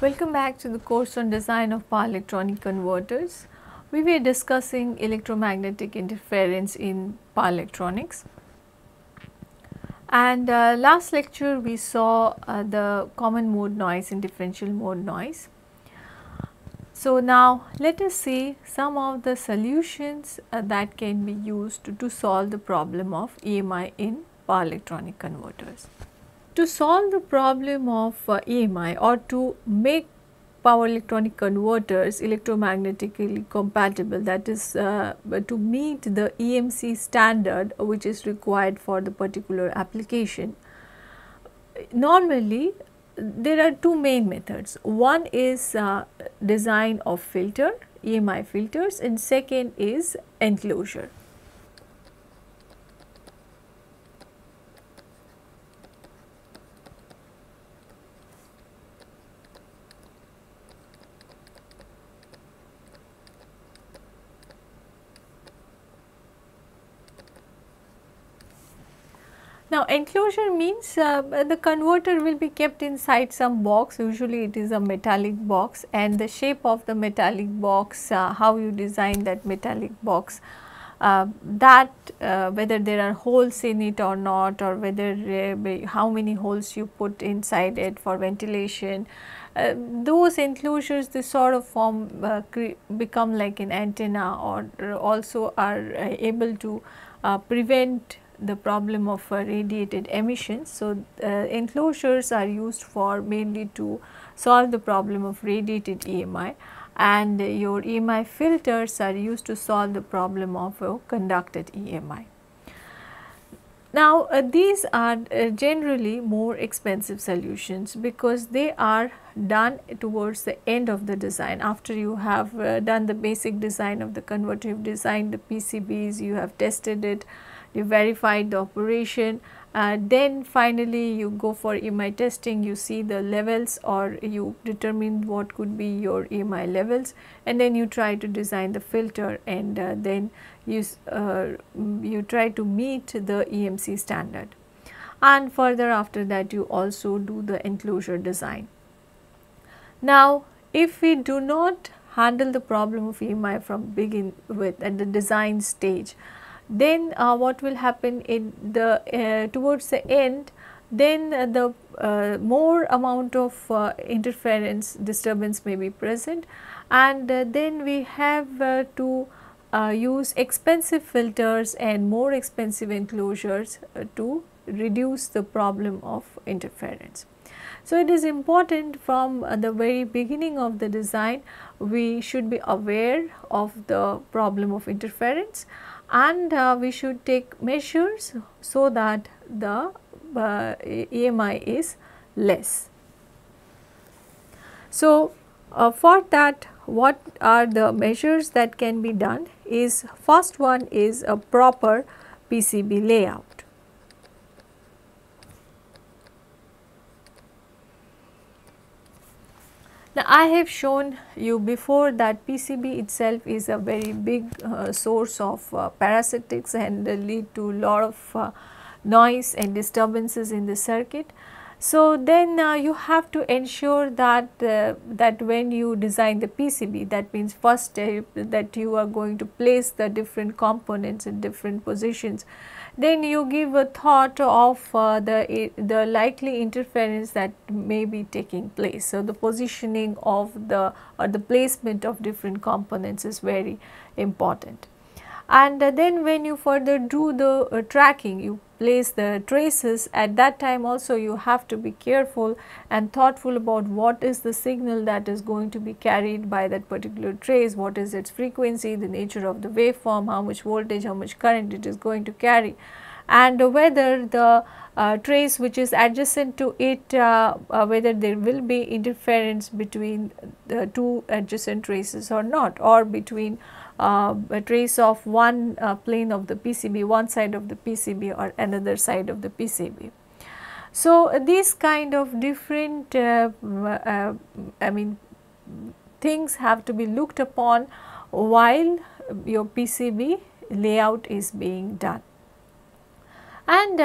Welcome back to the course on design of power electronic converters. We were discussing electromagnetic interference in power electronics, and last lecture we saw the common mode noise and differential mode noise. So now let us see some of the solutions that can be used to solve the problem of EMI in power electronic converters. To solve the problem of EMI, or to make power electronic converters electromagnetically compatible, that is to meet the EMC standard which is required for the particular application, normally there are two main methods. One is design of filter, EMI filters, and second is enclosure. Now, enclosure means the converter will be kept inside some box. Usually it is a metallic box, and the shape of the metallic box, how you design that metallic box, whether there are holes in it or not, or whether how many holes you put inside it for ventilation, those enclosures, they sort of form become like an antenna, or also are able to prevent the problem of radiated emissions. So, enclosures are used for mainly to solve the problem of radiated EMI, and your EMI filters are used to solve the problem of conducted EMI. Now, these are generally more expensive solutions because they are done towards the end of the design. After you have done the basic design of the converter, you have designed the PCBs, you have tested it, you verified the operation, then finally you go for EMI testing. You see the levels, or you determine what could be your EMI levels, and then you try to design the filter, and then you try to meet the EMC standard, and further after that you also do the enclosure design. Now, if we do not handle the problem of EMI from begin with at the design stage, then what will happen in the towards the end, then the more amount of interference disturbance may be present, and then we have to use expensive filters and more expensive enclosures to reduce the problem of interference. So, it is important from the very beginning of the design we should be aware of the problem of interference, and we should take measures so that the EMI is less. So, for that, what are the measures that can be done is, first one is a proper PCB layout. Now, I have shown you before that PCB itself is a very big source of parasitics and lead to lot of noise and disturbances in the circuit. So, then you have to ensure that when you design the PCB, that means first that you are going to place the different components in different positions, then you give a thought of the likely interference that may be taking place. So, the positioning of the, or the placement of different components is very important. And then when you further do the tracking, you place the traces. At that time also you have to be careful and thoughtful about what is the signal that is going to be carried by that particular trace, what is its frequency, the nature of the waveform, how much voltage, how much current it is going to carry, and whether the trace which is adjacent to it, whether there will be interference between the two adjacent traces or not, or between a trace of one plane of the PCB, one side of the PCB, or another side of the PCB. So, these kind of different things have to be looked upon while your PCB layout is being done. And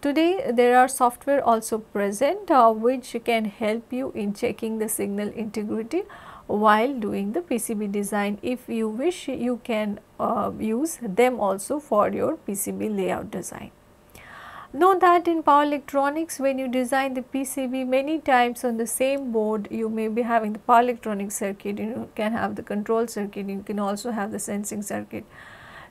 today there are software also present which can help you in checking the signal integrity while doing the PCB design. If you wish, you can use them also for your PCB layout design. Know that in power electronics, when you design the PCB many times on the same board, you may be having the power electronic circuit, you can have the control circuit, you can also have the sensing circuit.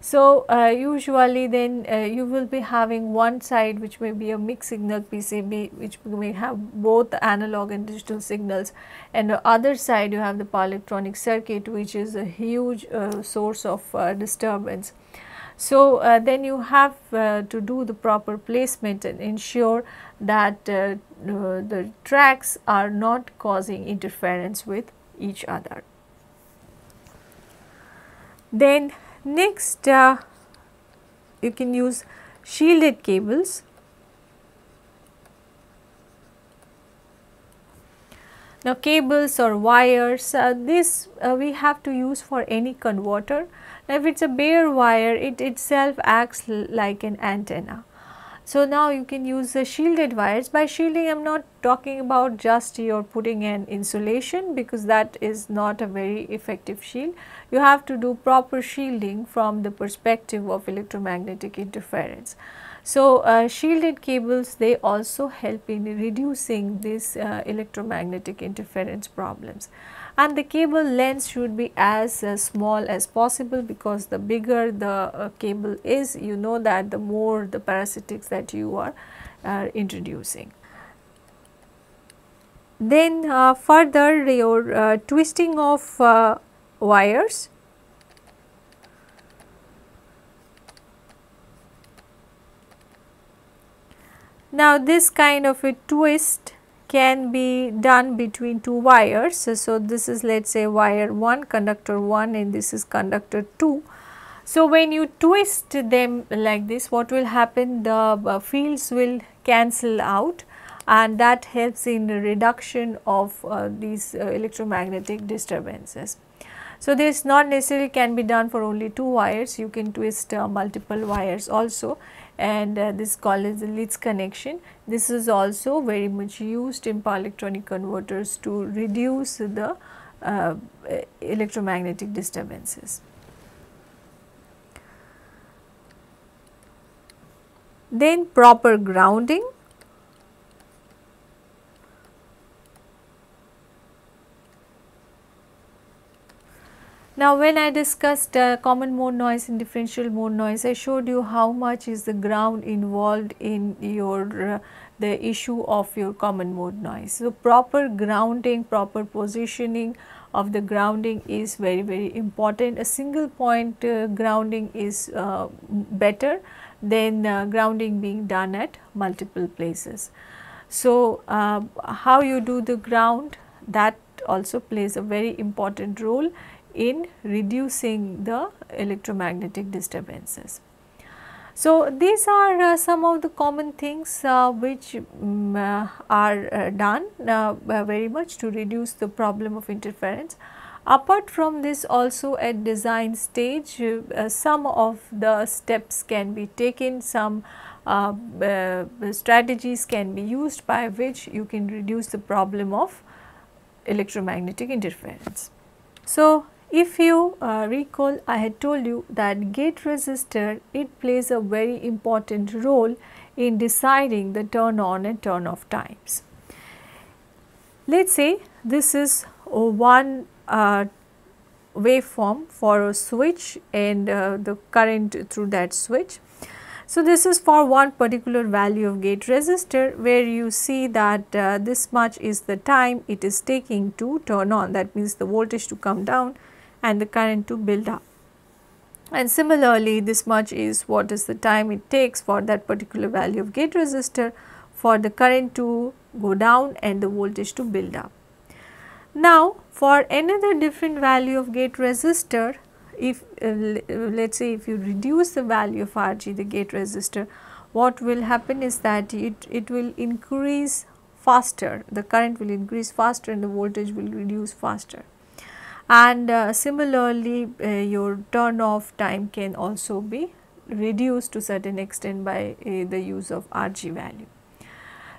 So, usually then you will be having one side which may be a mixed signal PCB which may have both analog and digital signals, and the other side you have the power electronic circuit which is a huge source of disturbance. So, then you have to do the proper placement and ensure that the tracks are not causing interference with each other. Then next, you can use shielded cables. Now, cables or wires, this we have to use for any converter. If it is a bare wire, it itself acts like an antenna. So, now you can use the shielded wires. By shielding, I am not talking about just your putting an insulation, because that is not a very effective shield. You have to do proper shielding from the perspective of electromagnetic interference. So, shielded cables, they also help in reducing this electromagnetic interference problems. And the cable length should be as small as possible, because the bigger the cable is, you know that the more the parasitics that you are introducing. Then further, your twisting of wires. Now, this kind of a twist can be done between two wires. So, this is, let us say, wire 1, conductor 1, and this is conductor 2. So, when you twist them like this, what will happen? The fields will cancel out, and that helps in the reduction of these electromagnetic disturbances. So, this not necessarily can be done for only two wires. You can twist multiple wires also, and this is called as the Litz connection. This is also very much used in power electronic converters to reduce the electromagnetic disturbances. Then proper grounding. Now, when I discussed common mode noise and differential mode noise, I showed you how much is the ground involved in your the issue of your common mode noise. So, proper grounding, proper positioning of the grounding is very, very important. A single point grounding is better than grounding being done at multiple places. So, how you do the ground, that also plays a very important role in reducing the electromagnetic disturbances. So, these are some of the common things which are done very much to reduce the problem of interference. Apart from this, also at design stage, some of the steps can be taken, some strategies can be used by which you can reduce the problem of electromagnetic interference. So, if you recall, I had told you that gate resistor, it plays a very important role in deciding the turn on and turn off times. Let us say this is one waveform for a switch and the current through that switch. So, this is for one particular value of gate resistor, where you see that this much is the time it is taking to turn on, that means the voltage to come down and the current to build up. And similarly, this much is what is the time it takes for that particular value of gate resistor for the current to go down and the voltage to build up. Now, for another different value of gate resistor, if let us say if you reduce the value of RG, the gate resistor, what will happen is that it will increase faster, the current will increase faster and the voltage will reduce faster. And similarly, your turn off time can also be reduced to certain extent by the use of RG value.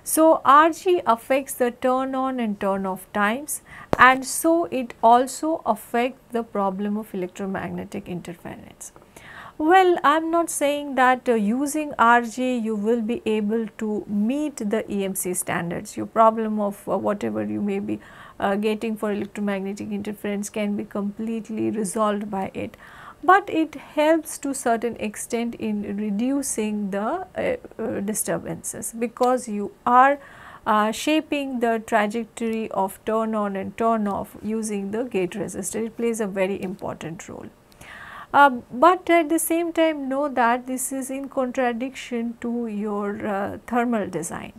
So, RG affects the turn on and turn off times, and so it also affects the problem of electromagnetic interference. Well, I am not saying that using RG you will be able to meet the EMC standards. Your problem of whatever you may be getting for electromagnetic interference can be completely resolved by it. But it helps to certain extent in reducing the disturbances, because you are shaping the trajectory of turn on and turn off using the gate resistor. It plays a very important role. But at the same time, know that this is in contradiction to your thermal design,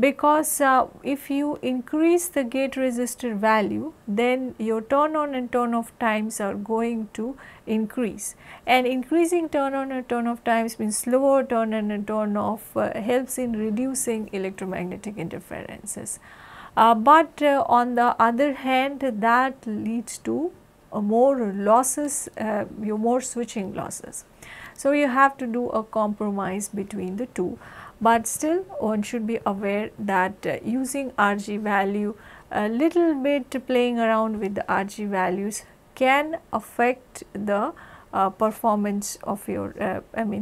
because if you increase the gate resistor value, then your turn on and turn off times are going to increase, and increasing turn on and turn off times means slower turn on and turn off helps in reducing electromagnetic interferences. But on the other hand, that leads to more losses, more switching losses. So, you have to do a compromise between the two. But still, one should be aware that using RG value, a little bit playing around with the RG values can affect the performance of your,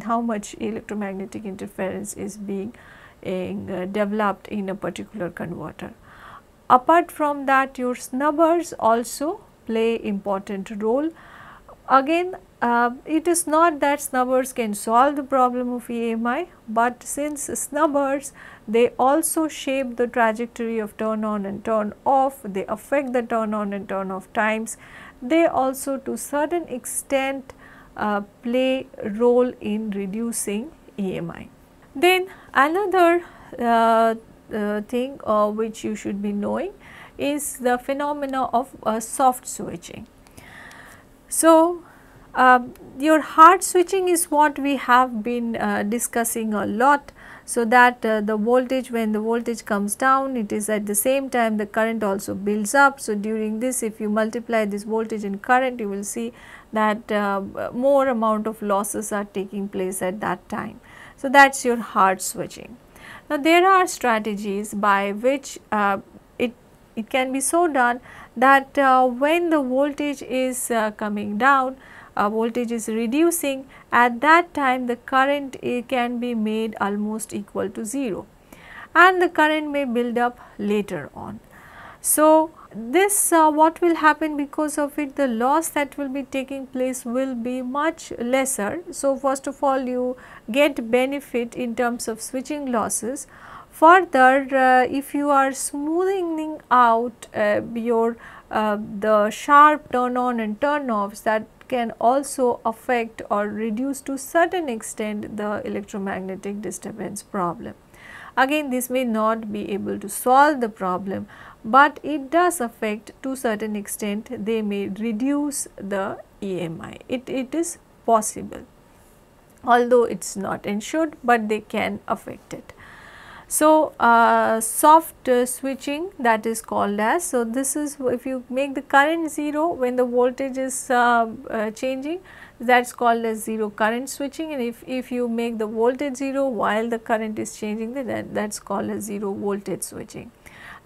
how much electromagnetic interference is being developed in a particular converter. Apart from that, your snubbers also play an important role. Again, it is not that snubbers can solve the problem of EMI, but since snubbers, they also shape the trajectory of turn on and turn off, they affect the turn on and turn off times, they also to certain extent play a role in reducing EMI. Then another thing which you should be knowing is the phenomena of soft switching. So, your hard switching is what we have been discussing a lot, so that when the voltage comes down, it is at the same time the current also builds up. So, during this, if you multiply this voltage and current, you will see that more amount of losses are taking place at that time. So, that is your hard switching. Now, there are strategies by which it can be so done that when the voltage is coming down, voltage is reducing, at that time the current can be made almost equal to 0 and the current may build up later on. So, this what will happen because of it, the loss that will be taking place will be much lesser. So, first of all, you get benefit in terms of switching losses. Further, if you are smoothing out the sharp turn on and turn offs, that can also affect or reduce to certain extent the electromagnetic disturbance problem. Again, this may not be able to solve the problem, but it does affect to certain extent, they may reduce the EMI. It is possible, although it is not ensured, but they can affect it. So, soft switching, that is called as, so this is if you make the current 0 when the voltage is changing, that is called as 0 current switching, and if you make the voltage 0 while the current is changing, then that is called as 0 voltage switching.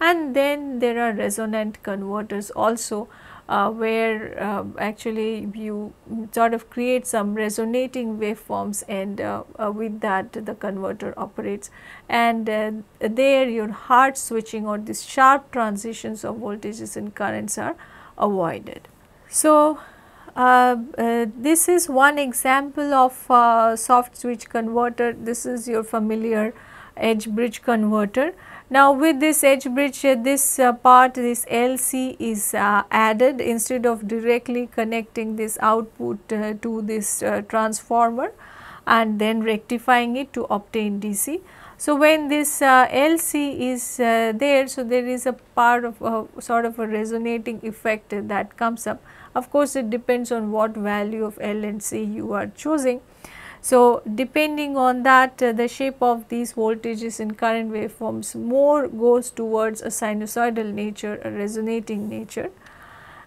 And then there are resonant converters also, where actually you sort of create some resonating waveforms, and with that the converter operates, and there your hard switching or these sharp transitions of voltages and currents are avoided. So, this is one example of soft switch converter. This is your familiar edge bridge converter. Now, with this edge bridge, this part, this LC is added instead of directly connecting this output to this transformer and then rectifying it to obtain DC. So, when this LC is there, so there is a part of sort of a resonating effect that comes up. Of course, it depends on what value of L and C you are choosing. So, depending on that, the shape of these voltages and current waveforms more goes towards a sinusoidal nature, a resonating nature.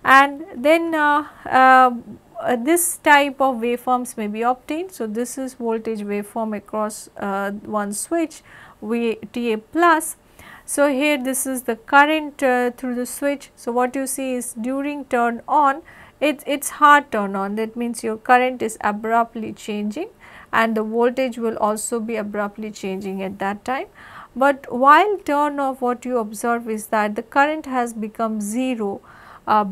And then this type of waveforms may be obtained. So, this is voltage waveform across one switch VTA plus. So, here this is the current through the switch. So, what you see is during turn on, it's hard turn on, that means your current is abruptly changing and the voltage will also be abruptly changing at that time. But while turn off, what you observe is that the current has become 0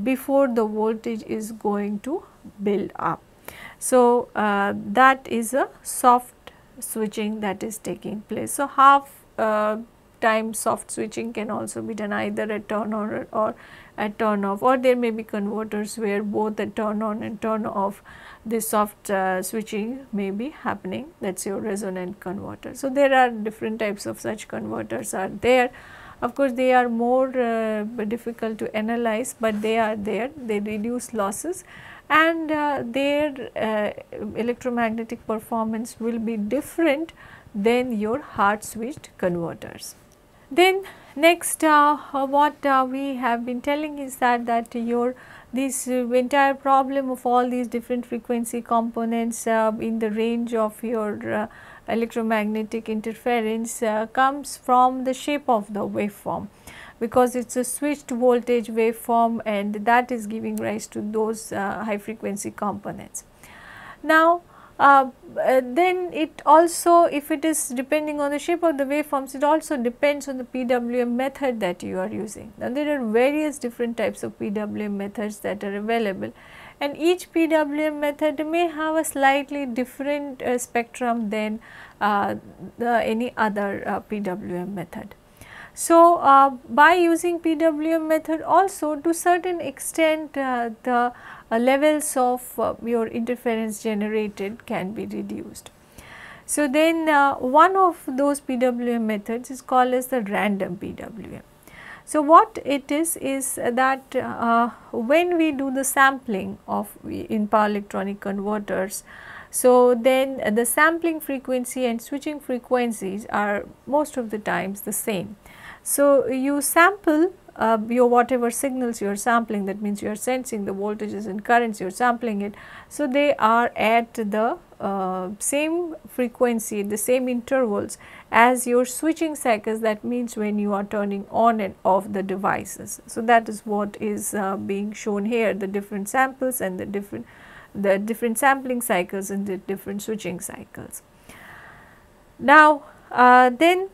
before the voltage is going to build up. So, that is a soft switching that is taking place. So, half time soft switching can also be done either at turn on or at turn off, or there may be converters where both at turn on and turn off this soft switching may be happening, that is your resonant converter. So, there are different types of such converters are there. Of course, they are more difficult to analyze, but they are there, they reduce losses and their electromagnetic performance will be different than your hard switched converters. Then next what we have been telling is that your this entire problem of all these different frequency components in the range of your electromagnetic interference comes from the shape of the waveform, because it is a switched voltage waveform and that is giving rise to those high frequency components. Now, then it also, if it is depending on the shape of the waveforms, it also depends on the PWM method that you are using. Now, there are various different types of PWM methods that are available and each PWM method may have a slightly different spectrum than any other PWM method. So, by using PWM method also to certain extent the levels of your interference generated can be reduced. So, then one of those PWM methods is called as the random PWM. So, what it is that when we do the sampling of in power electronic converters, so then the sampling frequency and switching frequencies are most of the times the same. So, you sample your whatever signals you are sampling, that means you are sensing the voltages and currents, you are sampling it. So, they are at the same frequency, the same intervals as your switching cycles, that means when you are turning on and off the devices. So, that is what is being shown here, the different samples and the different sampling cycles and the different switching cycles. Now, then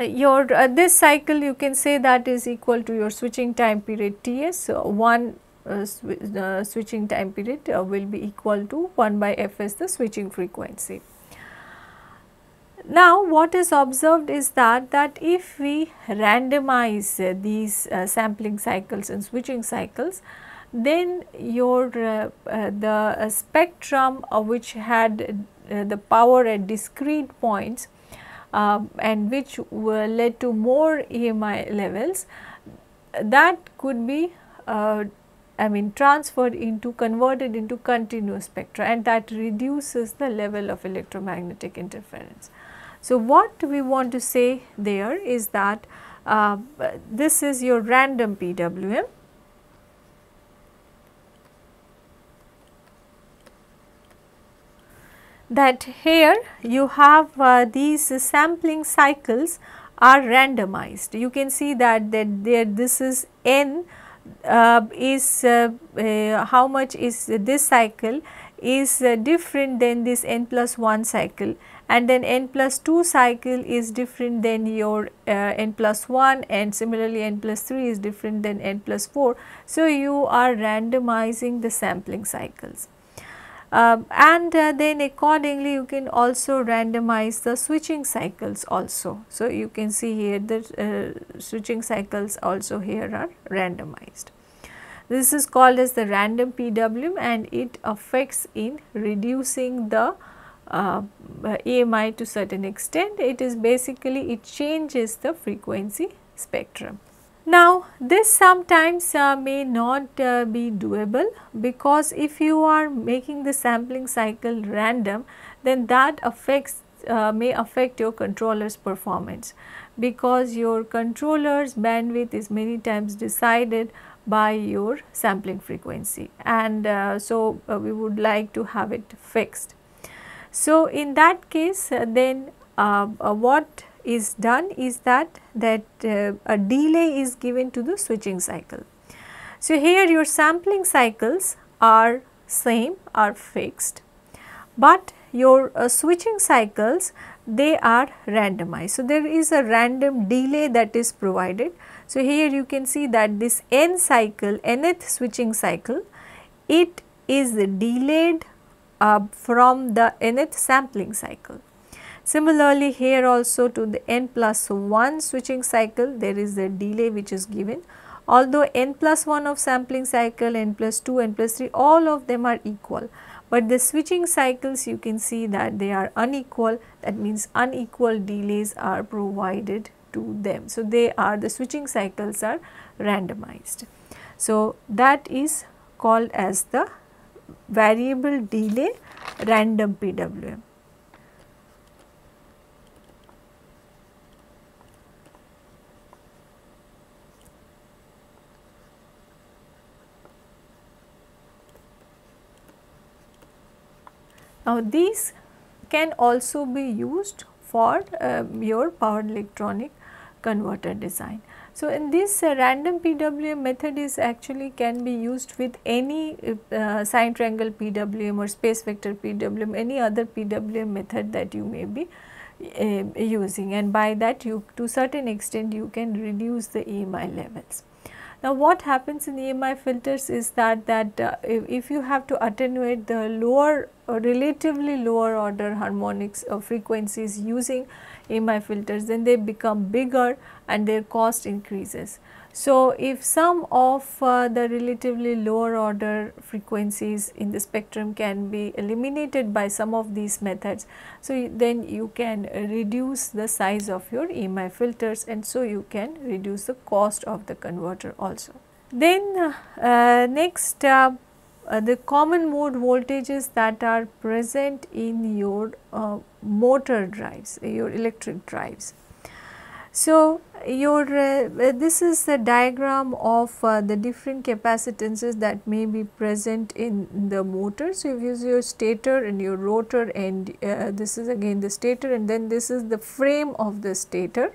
your this cycle you can say that is equal to your switching time period TS. So, one switching time period will be equal to 1 by FS the switching frequency. Now, what is observed is that if we randomize these sampling cycles and switching cycles, then your the spectrum which had the power at discrete points and which were led to more EMI levels, that could be converted into continuous spectra, and that reduces the level of electromagnetic interference. So, what we want to say there is that this is your random PWM. That here you have these sampling cycles are randomized. You can see that there this is n is how much is this cycle is different than this n+1 cycle, and then n+2 cycle is different than your n+1, and similarly n+3 is different than n+4. So, you are randomizing the sampling cycles. Then accordingly you can also randomize the switching cycles also. So, you can see here the switching cycles also here are randomized. This is called as the random PWM and it affects in reducing the EMI to certain extent. It is basically it changes the frequency spectrum. Now, this sometimes may not be doable, because if you are making the sampling cycle random, then that may affect your controller's performance, because your controller's bandwidth is many times decided by your sampling frequency, and so we would like to have it fixed. So, in that case then what is done is that a delay is given to the switching cycle. So, here your sampling cycles are same, are fixed, but your switching cycles, they are randomized. So, there is a random delay that is provided. So, here you can see that this n cycle, nth switching cycle, it is delayed from the nth sampling cycle. Similarly, here also to the n+1 switching cycle, there is a delay which is given. Although n+1 of sampling cycle, n+2, n+3, all of them are equal, but the switching cycles, you can see that they are unequal. That means unequal delays are provided to them. So, they are, the switching cycles are randomized. So, that is called as the variable delay random PWM. Now, these can also be used for your power electronic converter design. So, in this random PWM method is actually can be used with any sine triangle PWM or space vector PWM, any other PWM method that you may be using, and by that you, to certain extent, you can reduce the EMI levels. Now, what happens in EMI filters is that if you have to attenuate the lower or relatively lower order harmonics or frequencies using EMI filters, then they become bigger and their cost increases. So, if some of the relatively lower order frequencies in the spectrum can be eliminated by some of these methods, so then you can reduce the size of your EMI filters, and so you can reduce the cost of the converter also. Then next, the common mode voltages that are present in your motor drives, your electric drives. So, your this is the diagram of the different capacitances that may be present in the motor. So, if you use your stator and your rotor, and this is again the stator, and then this is the frame of the stator,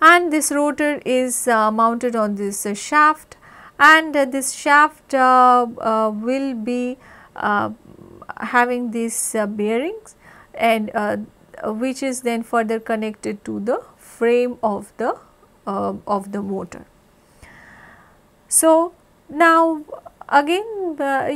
and this rotor is mounted on this shaft, and this shaft will be having these bearings, and which is then further connected to the frame of the motor. So, now again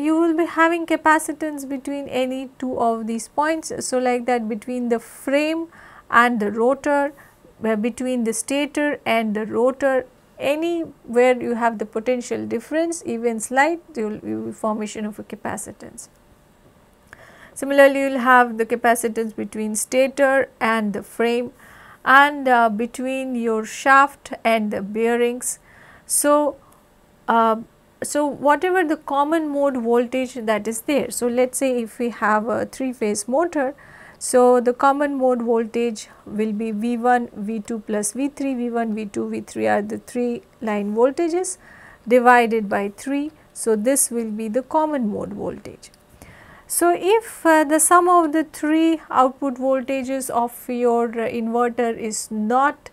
you will be having capacitance between any two of these points. So, like that between the frame and the rotor, between the stator and the rotor, anywhere you have the potential difference, even slight, there will be formation of a capacitance. Similarly, you will have the capacitance between stator and the frame, and between your shaft and the bearings. So, whatever the common mode voltage that is there. So, let us say if we have a 3-phase motor, so the common mode voltage will be V1, V2 plus V3, V1, V2, V3 are the 3 line voltages divided by 3. So, this will be the common mode voltage. So, if the sum of the 3 output voltages of your inverter is not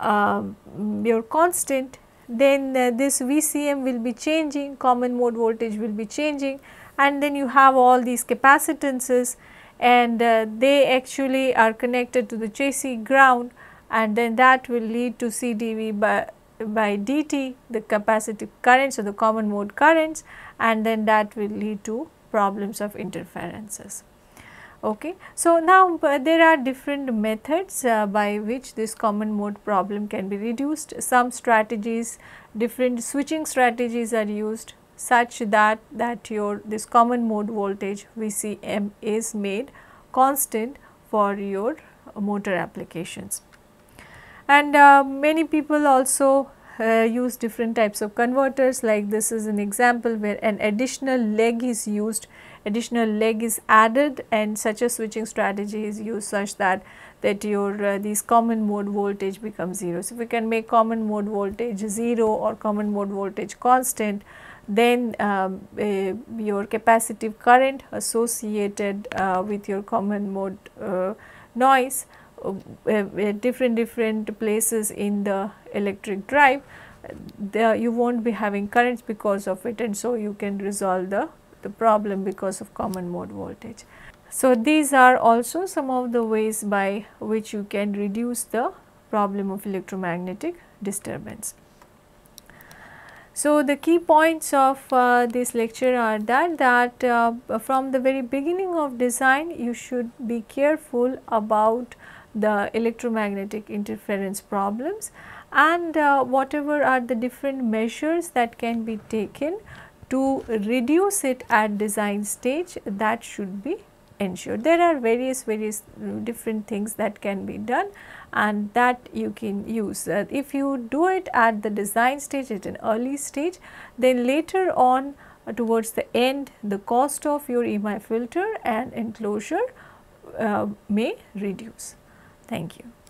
your constant, then this VCM will be changing, common mode voltage will be changing, and then you have all these capacitances, and they actually are connected to the chassis ground, and then that will lead to CdV by dt, the capacitive currents or the common mode currents, and then that will lead to problems of interferences. Okay. So, now there are different methods by which this common mode problem can be reduced. Some strategies, different switching strategies are used such that your this common mode voltage VCM is made constant for your motor applications. And many people also use different types of converters, like this is an example where an additional leg is used, additional leg is added, and such a switching strategy is used such that that your these common mode voltage becomes 0. So, if we can make common mode voltage 0 or common mode voltage constant, then your capacitive current associated with your common mode noise at different places in the electric drive, you will not be having currents because of it, and so you can resolve the problem because of common mode voltage. So, these are also some of the ways by which you can reduce the problem of electromagnetic disturbance. So, the key points of this lecture are that from the very beginning of design, you should be careful about the electromagnetic interference problems, and whatever are the different measures that can be taken to reduce it at design stage, that should be ensured. There are various different things that can be done and that you can use. If you do it at the design stage, at an early stage, then later on towards the end, the cost of your EMI filter and enclosure may reduce. Thank you.